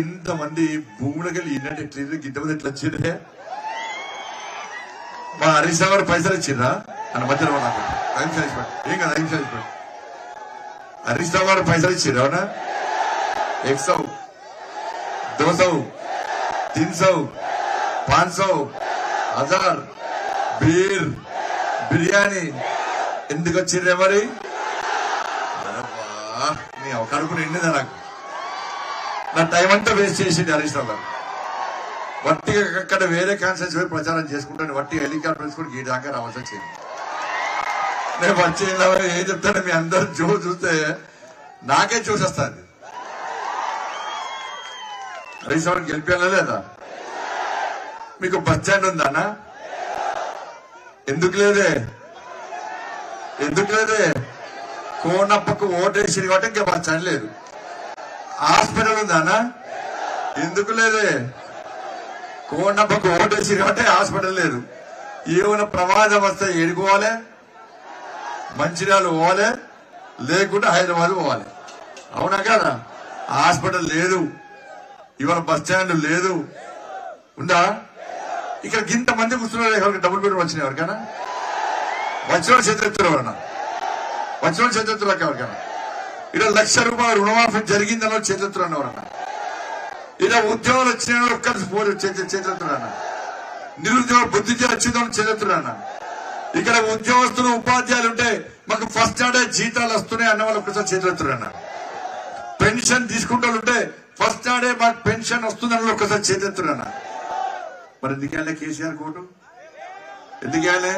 ఇంతమంది భూములకి ఇన్నటి ట్రీలు గిట్టమంది ఎట్లా వచ్చిందే మా హరీష్ గారు పైసలు ఇచ్చిరా అని మధ్యలో ఏం కదా ఐదు సార్ హరీష్ గారు పైసలు ఇచ్చిరా 100 200 300 500 1000 बीर बिर्यानी ఎందుకు వచ్చిరే మరి కడుపు నిండిందా నాకు నా టైం అంతా వేస్ట్ చేసింది హరీష్ రావు గారు వట్టి అక్కడ వేరే కాన్సెన్స్ పోయి ప్రచారం చేసుకుంటాను వట్టి హెలికాప్టర్స్ కూడా ఈ దాకా రావాల్సి వచ్చింది నేను వచ్చేలా ఏం చెప్తాను మీ అందరూ చూస్తే నాకే చూసేస్తాను హరీష్ రావు గెలిపానా లేదా మీకు బస్ స్టాండ్ ఉందానా ఎందుకు లేదే కోనప్పకు ఓటేసింది కాబట్టి ఇంకా బస్ స్టాండ్ లేదు హాస్పిటల్ ఉందానా ఎందుకు లేదే కోనప్పకు ఓటేసింది కాబట్టి హాస్పిటల్ లేదు ఏమైనా ప్రమాదం వస్తే ఎడుకోవాలి మంచిర్యాల పోవాలి లేకుంటే హైదరాబాద్ పోవాలి అవునా కదా హాస్పిటల్ లేదు ఇవాళ బస్ స్టాండ్ లేదు ఉందా ఇక్కడ ఇంతమంది కూర్చున్నారు ఎవరికి డబుల్ బెడ్రూమ్ వచ్చినాయి ఎవరికైనా వచ్చిన చేతులు ఎవరన్నా వచ్చిన చేతులకు ఎవరికైనా ఇక్కడ ₹1,00,000 రుణమాఫీ జరిగిందన్న చేతులు ఎవరన్నా ఇలా ఉద్యోగాలు వచ్చిన ఒక్కరి పోరు చేతులు అన్న నిరుద్యోగ బుద్ధిజీ వచ్చిందో చేతులు అన్న ఇక్కడ ఉద్యోగస్తులు ఉపాధ్యాయులు ఉంటే మాకు ఫస్ట్ ఆడే జీతాలు వస్తున్నాయి అన్న వాళ్ళు ఒక్కసారి చేతులు అన్న పెన్షన్ తీసుకుంటే ఫస్ట్ ఆడే మాకు పెన్షన్ వస్తుందని ఒక్కసారి చేతున్నా మరి ఎందుకు కేసీఆర్ కోటు ఎందుకు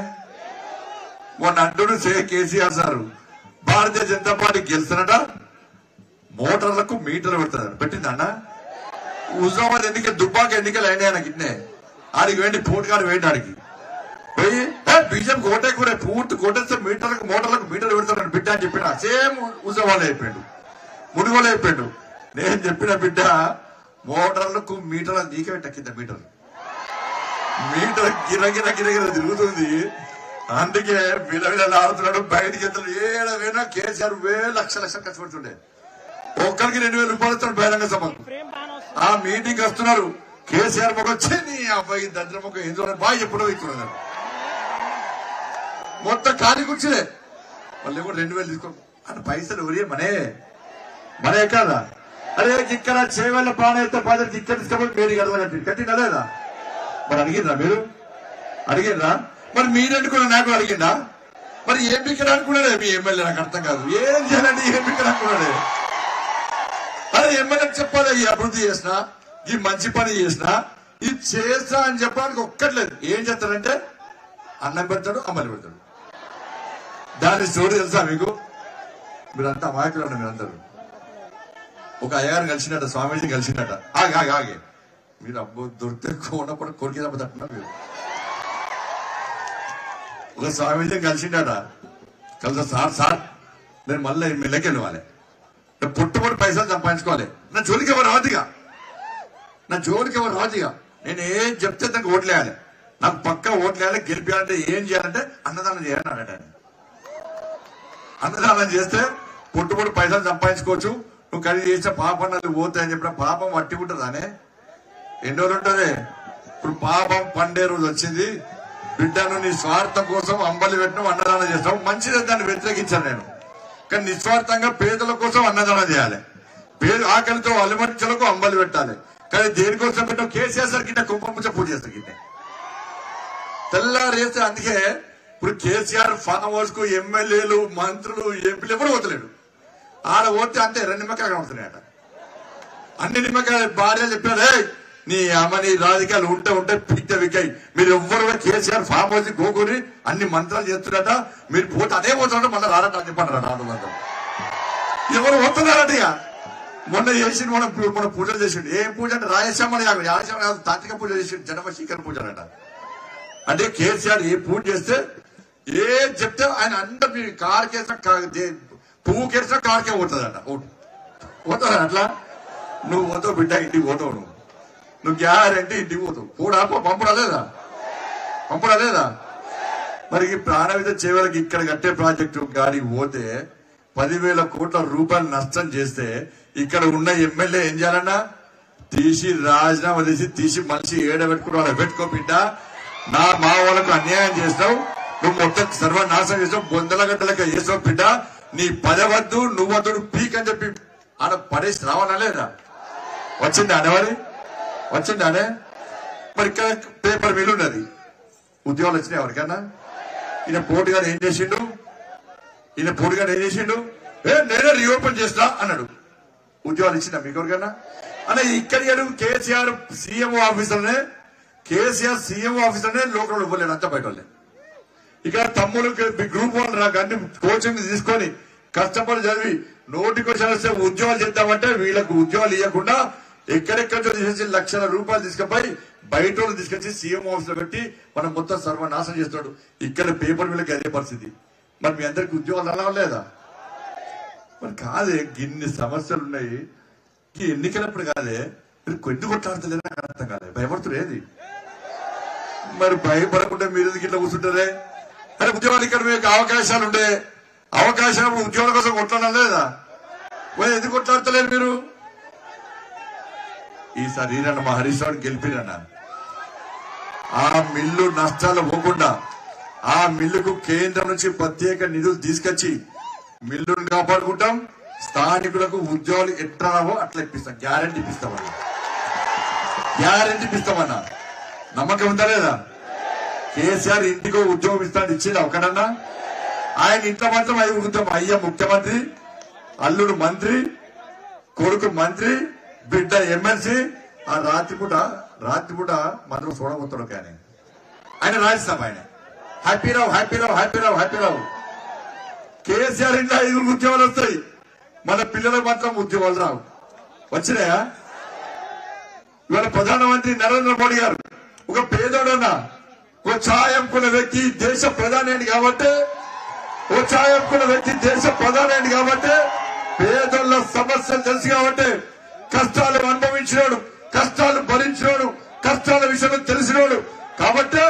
మొన్న అంటుడు కేసీఆర్ సార్ భారతీయ జనతా పార్టీ గెలుస్తున్నట మోటార్లకు మీటర్లు పెడతారు పెట్టిందన్న హుజామాబాద్ ఎన్నిక దుబ్బాక ఎన్నికలు అయినాయి నాకు ఇట్నే ఆడికి వేయండి పోటుకాడు వేయండి ఆడికి పోయి బీజేపీకి ఓటే కూడా పూర్తి కొట్టేస్తే మోటార్లకు మీటర్లు పెడతారని బిడ్డ అని చెప్పిన సేమ్ హుజామాబాద్ అయిపోయాడు మునుగోలు అయిపోయాడు నేను చెప్పిన బిడ్డ మోటార్లకు మీటర్లు నీకబెట్ట కింద మీటర్ గిరగిర గిరగిర తిరుగుతుంది అందుకే విలవిల ఆడుతున్నాడు బయటకి ఎంత ఏడవైనా కేసీఆర్ లక్షలు ఖర్చు పెడుతుండే ఒక్కరికి ₹2,000 ఇస్తాడు బహిరంగ సభకు ఆ మీటింగ్ వస్తున్నారు కేసీఆర్ మొక్క వచ్చి నీ అబ్బాయి దగ్గర మొక్క ఏం చూడాలి బాగా ఎప్పుడో ఇస్తున్నాడు మొత్తం ఖాళీ కూర్చునే వాళ్ళు కూడా ₹2,000 తీసుకో అని పైసలు ఎవరి మనే మనే కాదా అరే ఇక్కడ చేయవల్ల పాడైతే బాధ్యత ఇక్కడ తీసుకోబోయి మీరు కదలగట్టి కట్టినా లేదా మరి అడిగిందా మీరు అడిగిందా మరి మీరనుకున్నా నాకు అడిగిందా మరి ఏం బిక్కడా అనుకున్నాడే మీ ఎమ్మెల్యే నాకు అర్థం కాదు ఏం చేయాలంటే ఏం బిక్కడా అనుకున్నాడే అరే ఎమ్మెల్యేకి చెప్పాలి ఈ అభివృద్ధి చేసినా ఈ మంచి పని చేసినా ఇది చేస్తా అని చెప్పడానికి ఒక్కట్లేదు ఏం చేస్తాడంటే అన్నం పెడతాడు అమలు పెడతాడు దాని స్టోరీ తెలుసా మీకు మీరంతా అమాయకులు ఉన్నారు మీరందరూ ఒక అయ్యగారు కలిసినట్ట స్వామీజీ కలిసినట్ట ఆగే మీరు అబ్బో దొరికితే ఉన్నప్పుడు కొరికి తప్పదంటున్నా మీరు ఒక స్వామీజీ కలిసిండట కలిసి సార్ నేను మళ్ళీ మీ లెక్క వెళ్ళవాలి పుట్టుబడి పైసలు సంపాదించుకోవాలి నా జోలికి ఎవరు రాదుగా నేను ఏం చెప్తే నాకు ఓట్లేయాలి నాకు పక్క ఓట్లేయాలి గెలిపేయాలంటే ఏం చేయాలంటే అన్నదానం చేయాలని అన్నట అన్నదానం చేస్తే పుట్టుబడి పైసలు సంపాదించుకోవచ్చు నువ్వు కలిసి చేసిన పాపం అది పోతాయని చెప్పిన పాపం వట్టి ఉంటుందానే ఎన్ని రోజులు ఉంటుంది ఇప్పుడు పాపం పండే రోజు వచ్చింది బిడ్డను నీ స్వార్థం కోసం అంబలి పెట్టడం అన్నదానం చేస్తాం మంచిదే దాన్ని వ్యతిరేకించాను నేను కానీ నిస్వార్థంగా పేదల కోసం అన్నదానం చేయాలి ఆకలితో అలమరించలకు అంబలి పెట్టాలి కానీ దేనికోసం పెట్టాం కేసీఆర్ సార్ కింద కుంభంపుచ్చ పూజ చేస్తారు కింద తెల్లారేస్తే అందుకే ఇప్పుడు కేసీఆర్ ఫామ్ హౌస్ కు ఎమ్మెల్యేలు మంత్రులు ఎంపీలు ఎవరు పోతలేడు ఆడ పోతే అంతే 2 నిమ్మకాయలు కనబడుతున్నాయట అన్ని నిమ్మకాయలు భార్య చెప్పారు నీ అమ్మని రాజకీయాలు ఉంటే పిట్ట వికాయి మీరు ఎవ్వరు కేసీఆర్ ఫామ్ హౌస్ గోకూరి అన్ని మంత్రాలు చేస్తున్నారట మీరు పోతే అదే పోతున్నట్టు మళ్ళీ రారట అని చెప్పారు రాదు ఎవరు పోతున్నారట ఇక మొన్న చేసి మొన్న పూజలు చేసిండు ఏం పూజ అంటే రాజశ్యామ తాంత్రిక పూజ చేసిండు జనమ శీకర పూజ అట అంటే కేసీఆర్ ఏ పూజ చేస్తే ఏ చెప్తే ఆయన అందరు కారు కేసా పువ్వు కేసినా కారుకే పోతుందట పోతుందా అట్లా నువ్వు పోతావు బిడ్డ ఇంటికి పోతావు నువ్వు గ్యారంటీ ఇంటికి పోతావు కూడా పంపడా లేదా మరి ప్రాణవిత చేయవలకి ఇక్కడ కట్టే ప్రాజెక్టు గాడికి పోతే ₹10,000 కోట్ల నష్టం చేస్తే ఇక్కడ ఉన్న ఎమ్మెల్యే ఏం చేయాలన్నా राजीनामा चेसी मनिषि एडबेट्टुकुन्नारु पेट्टुको बिड्ड ना मावोलकु अन्यायं चेसावु నువ్వు మొత్తం సర్వనాశనం చేసావు బొందల గడ్డలకి చేసావు బిడ్డ నీ పదవద్దు నువ్వొద్దు పీక్ అని చెప్పి ఆడ పరేష్ రావనలేదా వచ్చిందా అనవరి వచ్చిందానే మరి ఇక్కడ పేపర్ మిల్ ఉన్నది ఉద్యోగాలు వచ్చినాయి ఎవరికన్నా ఈయన పోటుగాడు ఏం చేసిండు నేనే రీఓపెన్ చేస్తా అన్నాడు ఉద్యోగాలు ఇచ్చినా మీకు ఎవరికన్నా అన్న ఇక్కడి గారు కేసీఆర్ సీఎం ఆఫీసర్నే కేసీఆర్ సీఎం ఆఫీసర్నే లోకల్ ఇవ్వలేడు అంత బయటోళ్ళే इक तमूल ग्रूप वन कोचिंग कष्ट चली नोट उद्योगे वील को उद्योग लक्षल रूपये बैठक सीएम आफी मन मत सर्वनाशन इकड़ पेपर मिल के अदे परस्थित मैं मी अंदर उद्योग मैं का इन समस्या एन कदे अर्थ कयपड़े मैं भयपड़क इलाटारे अरे उद्योग अवकाश अवकाश उद्योग हरीश राव गेलिपिर मिल्लु नष्टाल होकुंडा केंद्र प्रत्येक निधुलु मिल्लुनु कापाडुकुंटां स्थानिकुलकु उद्योग एट्लावो अट्ला ग्यारंटी इस्तामन्न नम्मकं उंदा लेदा కేసీఆర్ ఇంటికి ఉద్యోగం ఇస్తాడు ఇచ్చింది ఒకడన్నా ఆయన ఇంట్లో మాత్రం అయ్య ముఖ్యమంత్రి అల్లుడు మంత్రి కొడుకు మంత్రి బిడ్డ ఎమ్మెల్సీ ఆ రాత్రిపూట మనం చూడబోతాడు కానీ ఆయన రాజసభ ఆయన హ్యాపీరావు కేసీఆర్ ఇంట్లో 5 ఉద్యోగాలు వస్తాయి మన పిల్లలకు మాత్రం ఉద్యోగాలు రావు వచ్చినాయా ఇవాళ ప్రధానమంత్రి నరేంద్ర మోడీ గారు ఒక పేదోడన్నా వ్యక్తి దేశ ప్రధాని కాబట్టి పేదల సమస్యలు తెలుసు కాబట్టి కష్టాలు అనుభవించినోడు కష్టాలు భరించినోడు కష్టాల విషయం తెలిసినోడు కాబట్టి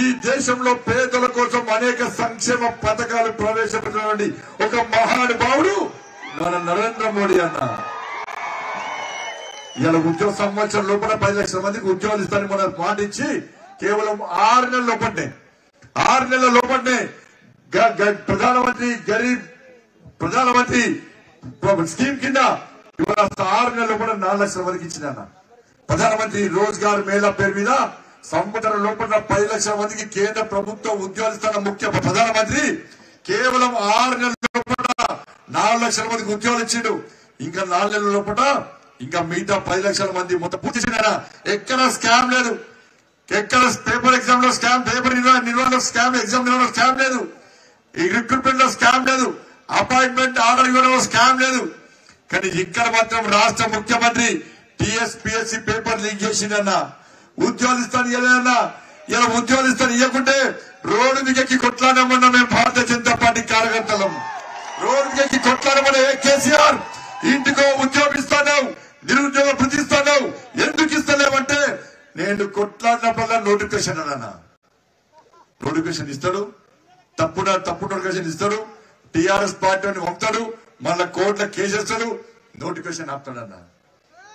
ఈ దేశంలో పేదల కోసం అనేక సంక్షేమ పథకాలు ప్రవేశపెట్టినటువంటి ఒక మహానుభావుడు మన నరేంద్ర మోడీ అన్న ఇయాల ఉద్యోగ సంవత్సరం లోపల 10 లక్షల మందికి ఉద్యోగాలు ఇస్తారని మన మాట ఇచ్చి కేవలం 6 నెలల లోపటే ప్రధానమంత్రి గరీబ్ ప్రధానమంత్రి స్కీమ్ కింద ఇవాళ 6 నెలల లోపట 4 లక్షల వరకు ఇచ్చినారు ప్రధానమంత్రి రోజ్గార్ మేళా పేరు మీద సంవత్సరం లోపట 10 లక్షల మందికి కేంద్ర ప్రభుత్వ ఉద్యోగాలు ఇస్తున్న ముఖ్య ప్రధానమంత్రి కేవలం 6 నెలల లోపట 4 లక్షల మందికి ఉద్యోగాలు ఇచ్చాడు ఇంకా 4 నెలల లోపట ఇంకా మిగతా 10 లక్షల మంది మొత్తం పూర్తి చేసినారు ఎక్కడ స్కామ్ లేదు पेपर एग्जाम पेपर निर्वहन स्कैम एग्जाम निर्वहन scam recruitment scam appointment order scam लेकिन राष्ट्र मुख्यमंत्री टीएस पीएससी पेपर लीक उद्योग उद्योग रोड दिगे कोट्लाडमన్న मैं भारतीय जनता पार्टी कार्यकर्ता रोड दिगे कोट्लाडमన్న కేసీఆర్ ఇంటికో उद्योग निरुद्योग प्रतिस्तावे నేను కొట్లాడినప్పుడు నోటిఫికేషన్ అన్నా నోటిఫికేషన్ ఇస్తాడు తప్పుడు నోటిఫికేషన్ ఇస్తాడు టిఆర్ఎస్ పార్టీని వంపుతాడు మళ్ళా కోర్టులో కేసు వేస్తాడు నోటిఫికేషన్ ఆపుతాడన్నా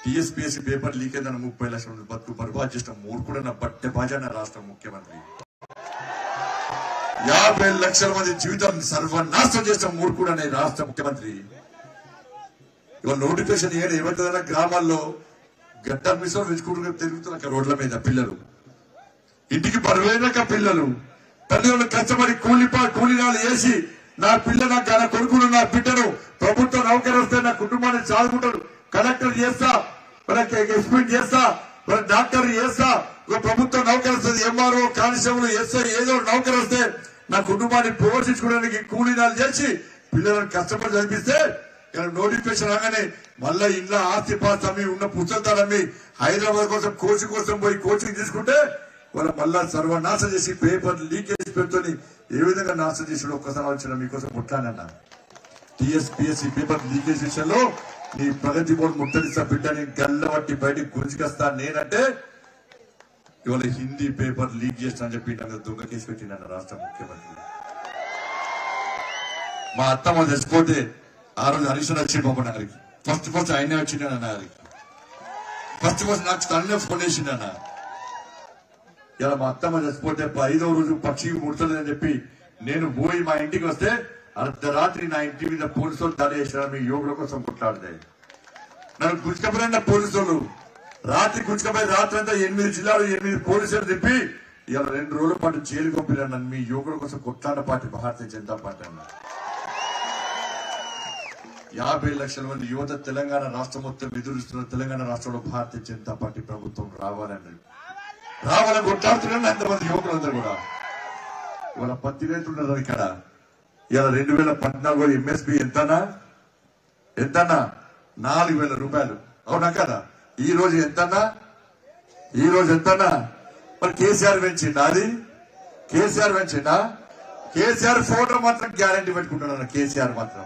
టీఎస్పీఎస్సీ పేపర్ లీక్ అయిందని 30 లక్షల బతుకు బర్బాద్ చేసిన మూర్ఖుడన్న పట్టే బాజాన రాష్ట్ర ముఖ్యమంత్రి 50 లక్షల మంది జీవితం సర్వనాశనం చేసిన మూర్ఖుడనే రాష్ట్ర ముఖ్యమంత్రి ఇవాళ నోటిఫికేషన్ ఏమంటుందన్న గ్రామాల్లో గట్ట మిసో వెచ్చుకుంటూ తిరుగుతున్నారు రోడ్ల మీద పిల్లలు ఇంటికి బరువైనక పిల్లలు తల్లిదండ్రులు కష్టపడి కూలీనాలు చేసి నా పిల్ల నా కొడుకును నా బిడ్డను ప్రభుత్వ నౌకరు వస్తే నా కుటుంబాన్ని చాలుకుంటారు కలెక్టర్ చేస్తా ఎస్పీ చేస్తా డాక్టర్ చేస్తా ఒక ప్రభుత్వ నౌకరు వస్తే ఎంఆర్ఓ కానిస్టేబుల్ ఎస్ఐ ఏదో నౌకరు వస్తే నా కుటుంబాన్ని పోషించుకోవడానికి కూలీనాలు చేసి పిల్లలను కష్టపడి చదివిస్తే నోటిఫికేషన్ రాగానే మళ్ళా ఇంట్లో ఆస్తి పాస్తి అమ్మి ఉన్న పుస్తకాలు అమ్మి హైదరాబాద్ కోసం కోచింగ్ కోసం పోయి కోచింగ్ తీసుకుంటే వాళ్ళు మళ్ళా సర్వనాశనం చేసి పేపర్ లీకేజ్ పెడుతోని ఏ విధంగా నాశనం చేసాడో ఒక్కసారి ఆలోచన మీకోసం ముట్టానన్నా టీఎస్పీఎస్సీ పేపర్ లీకేజ్ విషయంలో నీ ప్రగతి బోర్డు ముట్టడిస్తా బిడ్డని గల్లబట్టి బయటకు గుంజుకొస్తా నేనంటే ఇవాళ హిందీ పేపర్ లీక్ చేస్తా అని చెప్పి దొంగ కేసు పెట్టిన రాష్ట్ర ముఖ్యమంత్రి మా అత్తమ్మ తెచ్చుకోతే ఆ రోజు హరీష్ రావు వచ్చి బాబు నగరికి ఫస్ట్ ఆయన వచ్చిండే అన్న customers not standing up for nation ana yala mattama chasipote 5వ రోజు పక్షి ముర్తదని చెప్పి నేను పోయి మా ఇంటికి వస్తే అర్ధ రాత్రి నా ఇంటి మీద పోలీసులు దాడేశారు యోగుల కోసం కొట్లాడతాయి నన్ను గుచ్చకబడిన పోలీసులు రాత్రి గుచ్చకబడి రాత్రంతా 8 జిల్లాలు 8 పోలీసులు తిప్పి ఇయాల 2 రోజుల పాటు జైలు పంపిన నన్ను మీ యోగుల కోసం కొట్లాడ పార్టీ భారతీయ జనతా పార్టీ అన్న 50 లక్షల మంది యువత తెలంగాణ రాష్ట్రం మొత్తం ఎదురుస్తున్న తెలంగాణ రాష్ట్రంలో భారతీయ జనతా పార్టీ ప్రభుత్వం రావాలని కొట్లాడుతున్నారు అంతమంది యువకులందరూ కూడా. ఇవాళ పత్తి రైతులు ఉన్నారు ఇక్కడ. ఇవాళ 2014 ఎంఎస్పీ ఎంతనా 4,000 రూపాయలు అవునా కదా? ఈ రోజు ఎంతనా మరి కేసీఆర్ పెంచిందా? అది కేసీఆర్ పెంచిందా? కేసీఆర్ ఫోటో మాత్రం గ్యారంటీ పెట్టుకుంటున్నారు. కేసీఆర్ మాత్రం